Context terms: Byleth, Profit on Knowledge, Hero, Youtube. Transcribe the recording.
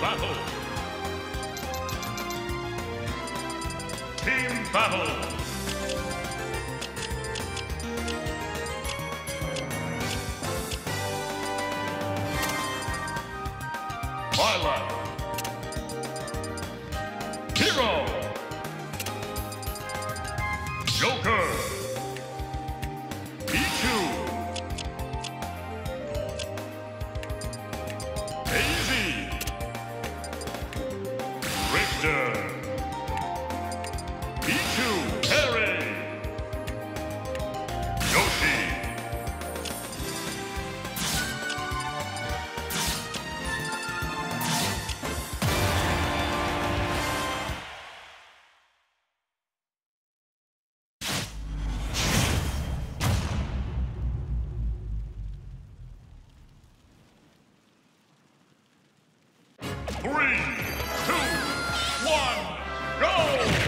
Battle. Team Battle. Byleth. Hero. Joker. Three, two, one, go!